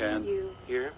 And here.